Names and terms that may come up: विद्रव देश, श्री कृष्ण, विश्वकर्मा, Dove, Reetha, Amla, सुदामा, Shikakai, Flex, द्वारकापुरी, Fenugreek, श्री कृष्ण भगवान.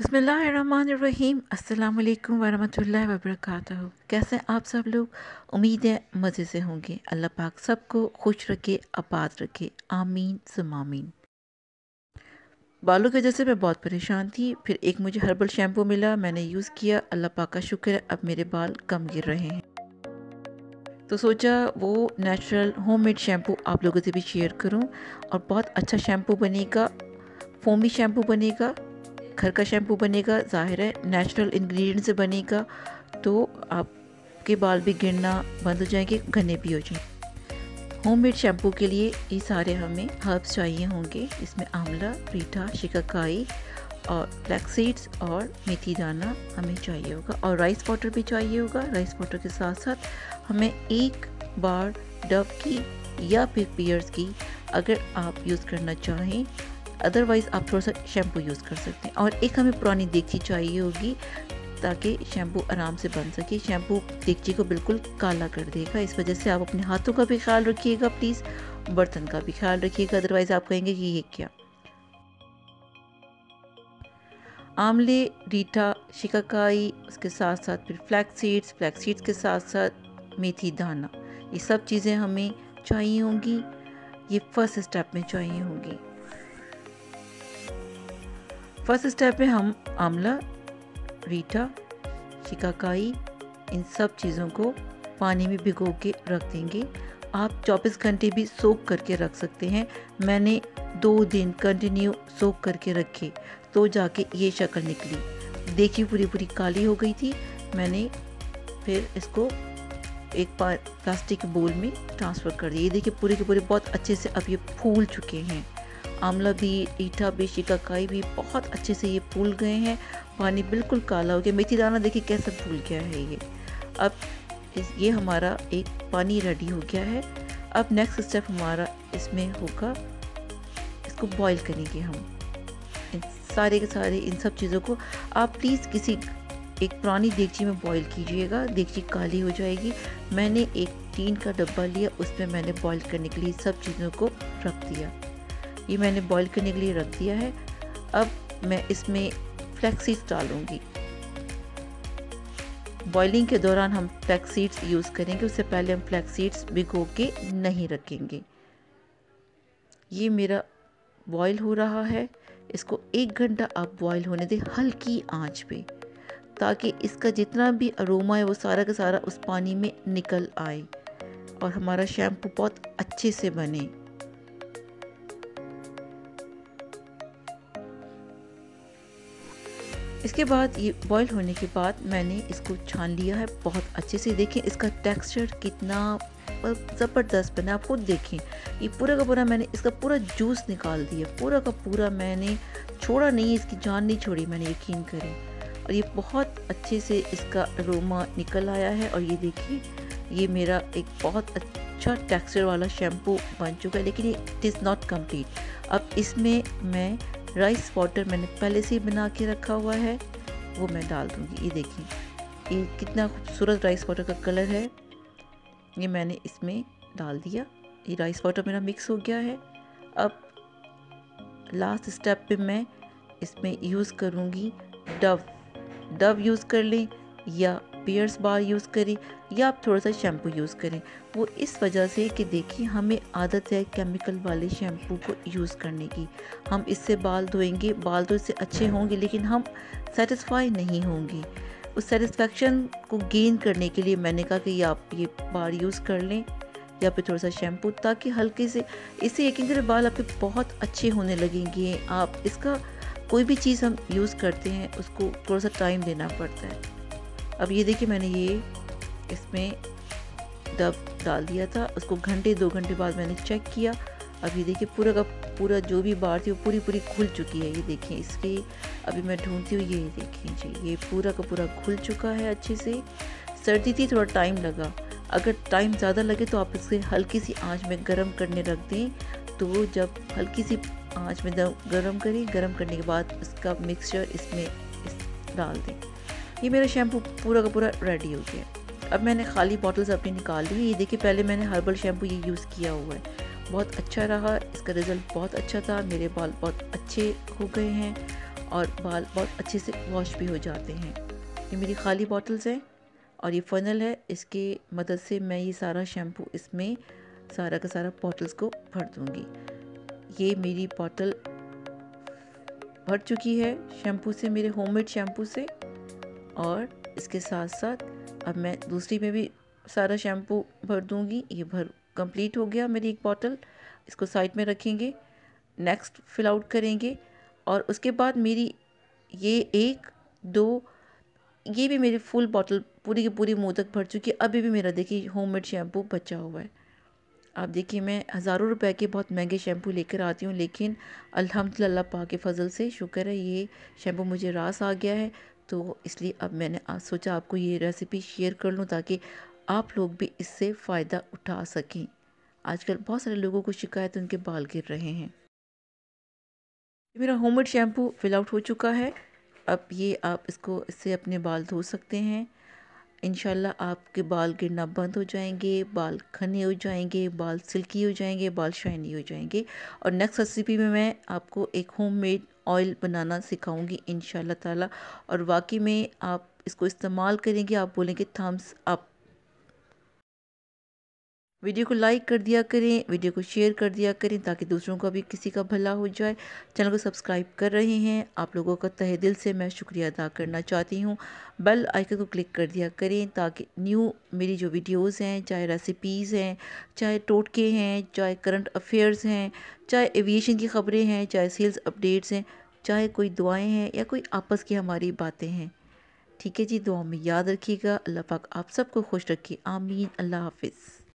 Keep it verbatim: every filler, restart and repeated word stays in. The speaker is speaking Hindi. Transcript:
बिस्मिल्लाहिर्रहमानिर्रहीम अस्सलाम वालेकुम वरहमतुल्लाहि वबरकातुहू। कैसे आप सब लोग, उम्मीद है मज़े से होंगे। अल्लाह पाक सबको खुश रखे, आबाद रखे, आमीन सुमामीन। बालों की वजह से मैं बहुत परेशान थी, फिर एक मुझे हर्बल शैम्पू मिला, मैंने यूज़ किया, अल्लाह पाक का शुक्र है अब मेरे बाल कम गिर रहे हैं। तो सोचा वो नेचुरल होममेड शैम्पू आप लोगों से भी शेयर करूँ, और बहुत अच्छा शैम्पू बनेगा, फोमी शैम्पू बनेगा, घर का शैम्पू बनेगा, ज़ाहिर है नेचुरल इंग्रेडिएंट से बनेगा, तो आपके बाल भी गिरना बंद हो जाएंगे, घने भी हो जाएंगे। होममेड शैम्पू के लिए ये सारे हमें हर्ब्स चाहिए होंगे, इसमें आंवला, रीठा, शिकाकाई और फ्लैक्स सीड्स और मेथी दाना हमें चाहिए होगा, और राइस वाटर भी चाहिए होगा। राइस वाटर के साथ साथ हमें एक बार डव की या फिर पियर्स की अगर आप यूज़ करना चाहें, अदरवाइज़ आप थोड़ा सा शैम्पू यूज़ कर सकते हैं। और एक हमें पुरानी देगची चाहिए होगी ताकि शैम्पू आराम से बन सके। शैम्पू देगची को बिल्कुल काला कर देगा, इस वजह से आप अपने हाथों का भी ख्याल रखिएगा, प्लीज़ बर्तन का भी ख्याल रखिएगा, अदरवाइज़ आप कहेंगे कि ये क्या। आंवले, रीठा, शिकाकाई, उसके साथ साथ फिर फ्लैक्स सीड्स, फ्लैक्स सीड्स के साथ साथ मेथी दाना, ये सब चीज़ें हमें चाहिए होंगी, ये फर्स्ट स्टेप में चाहिए होंगी। फर्स्ट स्टेप में हम आंवला, रीठा, शिकाकाई, इन सब चीज़ों को पानी में भिगो के रख देंगे। आप चौबीस घंटे भी सोख करके रख सकते हैं। मैंने दो दिन कंटिन्यू सोख करके रखे तो जाके ये शक्ल निकली, देखिए पूरी पूरी काली हो गई थी। मैंने फिर इसको एक प्लास्टिक बोल में ट्रांसफ़र कर दिया। ये देखिए पूरे के पूरे बहुत अच्छे से अब ये फूल चुके हैं। आंवला भी, रीठा भी, शिकाकाई भी बहुत अच्छे से ये फूल गए हैं, पानी बिल्कुल काला हो गया। मेथी दाना देखिए कैसा फूल गया है ये। अब ये हमारा एक पानी रेडी हो गया है। अब नेक्स्ट स्टेप हमारा इसमें होगा, इसको बॉईल करेंगे हम। इन सारे के सारे इन सब चीज़ों को आप प्लीज़ किसी एक पुरानी देगची में बॉईल कीजिएगा, देगची काली हो जाएगी। मैंने एक टीन का डब्बा लिया, उसमें मैंने बॉईल करने के लिए सब चीज़ों को रख दिया। ये मैंने बॉईल करने के लिए रख दिया है। अब मैं इसमें फ्लैक्स सीड्स डालूँगी। बॉइलिंग के दौरान हम फ्लैक्स सीड्स यूज़ करेंगे, उससे पहले हम फ्लैक्स सीड्स भिगो के नहीं रखेंगे। ये मेरा बॉईल हो रहा है, इसको एक घंटा आप बॉईल होने दें हल्की आंच पे, ताकि इसका जितना भी अरोमा है वो सारा का सारा उस पानी में निकल आए और हमारा शैम्पू बहुत अच्छे से बने। इसके बाद ये बॉईल होने के बाद मैंने इसको छान लिया है बहुत अच्छे से। देखें इसका टेक्सचर कितना ज़बरदस्त बना, आप खुद देखें। ये पूरा का पूरा मैंने इसका पूरा जूस निकाल दिया, पूरा का पूरा मैंने छोड़ा नहीं, इसकी जान नहीं छोड़ी मैंने, यकीन करें। और ये बहुत अच्छे से इसका अरोमा निकल आया है। और ये देखिए ये मेरा एक बहुत अच्छा टेक्सचर वाला शैम्पू बन चुका है, लेकिन ये इट इज़ नॉट कम्प्लीट। अब इसमें मैं राइस वाटर मैंने पहले से ही बना के रखा हुआ है, वो मैं डाल दूँगी। ये देखिए ये कितना खूबसूरत राइस वाटर का कलर है, ये मैंने इसमें डाल दिया। ये राइस वाटर मेरा मिक्स हो गया है। अब लास्ट स्टेप पे मैं इसमें यूज़ करूँगी डव। डव यूज़ कर लें या पियर्स बार यूज़ करें या आप थोड़ा सा शैम्पू यूज़ करें, वो इस वजह से कि देखिए हमें आदत है केमिकल वाले शैम्पू को यूज़ करने की। हम इससे बाल धोएंगे, बाल तो इससे अच्छे होंगे लेकिन हम सेटिस्फाई नहीं होंगे। उस सेटिस्फेक्शन को गेन करने के लिए मैंने कहा कि आप ये बार यूज़ कर लें या फिर थोड़ा सा शैम्पू, ताकि हल्के से इससे यकीन करें बाल आपके बहुत अच्छे होने लगेंगे। आप इसका कोई भी चीज़ हम यूज़ करते हैं उसको थोड़ा सा टाइम देना पड़ता है। अब ये देखिए मैंने ये इसमें डब डाल दिया था, उसको घंटे दो घंटे बाद मैंने चेक किया। अब ये देखिए पूरा का पूरा जो भी बार थी वो पूरी पूरी खुल चुकी है। ये देखिए इसकी अभी मैं ढूंढती हूँ, ये देखिए जी ये पूरा का पूरा खुल चुका है अच्छे से। सर्दी थी, थोड़ा टाइम लगा, अगर टाइम ज़्यादा लगे तो आप इसके हल्की सी आँच में गर्म करने रख दें। तो जब हल्की सी आँच में गर्म करें, गर्म करने के बाद उसका मिक्सचर इसमें डाल दें। ये मेरा शैम्पू पूरा का पूरा रेडी हो गया। अब मैंने खाली बॉटल्स अपनी निकाल ली। ये देखिए पहले मैंने हर्बल शैम्पू ये यूज़ किया हुआ है, बहुत अच्छा रहा, इसका रिज़ल्ट बहुत अच्छा था, मेरे बाल बहुत अच्छे हो गए हैं। और बाल बहुत अच्छे से वॉश भी हो जाते हैं। ये मेरी खाली बॉटल्स हैं और ये फ़नल है, इसकी मदद से मैं ये सारा शैम्पू इसमें सारा का सारा बॉटल्स को भर दूँगी। ये मेरी बॉटल भर चुकी है शैम्पू से, मेरे होममेड शैम्पू से। और इसके साथ साथ अब मैं दूसरी में भी सारा शैम्पू भर दूँगी। ये भर कंप्लीट हो गया मेरी एक बॉटल। इसको साइड में रखेंगे, नेक्स्ट फिल आउट करेंगे। और उसके बाद मेरी ये एक दो ये भी मेरी फुल बॉटल पूरी की पूरी मुँह तक भर चुकी है। अभी भी मेरा देखिए होममेड शैम्पू बचा हुआ है। आप देखिए मैं हज़ारों रुपए के बहुत महंगे शैम्पू लेकर आती हूँ, लेकिन अल्हम्दुलिल्लाह पाक के फजल से शुक्र है ये शैम्पू मुझे रास आ गया है। तो इसलिए अब मैंने आप सोचा आपको ये रेसिपी शेयर कर लूँ ताकि आप लोग भी इससे फ़ायदा उठा सकें। आजकल बहुत सारे लोगों को शिकायत, उनके बाल गिर रहे हैं। मेरा होममेड शैम्पू फिल आउट हो चुका है। अब ये आप इसको इससे अपने बाल धो सकते हैं। इंशाल्लाह आपके बाल गिरना बंद हो जाएंगे, बाल घने हो जाएंगे, बाल सिल्की हो जाएंगे, बाल शाइनी हो जाएंगे। और नेक्स्ट रेसिपी में मैं आपको एक होममेड ऑयल बनाना सिखाऊंगी इंशाल्लाह ताला। और वाकई में आप इसको इस्तेमाल करेंगे, आप बोलेंगे थम्स अप। वीडियो को लाइक कर दिया करें, वीडियो को शेयर कर दिया करें ताकि दूसरों का भी किसी का भला हो जाए। चैनल को सब्सक्राइब कर रहे हैं आप लोगों का तहे दिल से मैं शुक्रिया अदा करना चाहती हूँ। बेल आइकन को क्लिक कर दिया करें ताकि न्यू मेरी जो वीडियोस हैं, चाहे रेसिपीज़ हैं, चाहे टोटके हैं, चाहे करंट अफेयर्स हैं, चाहे एविएशन की खबरें हैं, चाहे सेल्स अपडेट्स हैं, चाहे कोई दुआएँ हैं या कोई आपस की हमारी बातें हैं। ठीक है जी, दुआ में याद रखिएगा। अल्लाह पाक आप सबको खुश रखे, आमीन। अल्लाह हाफिज़।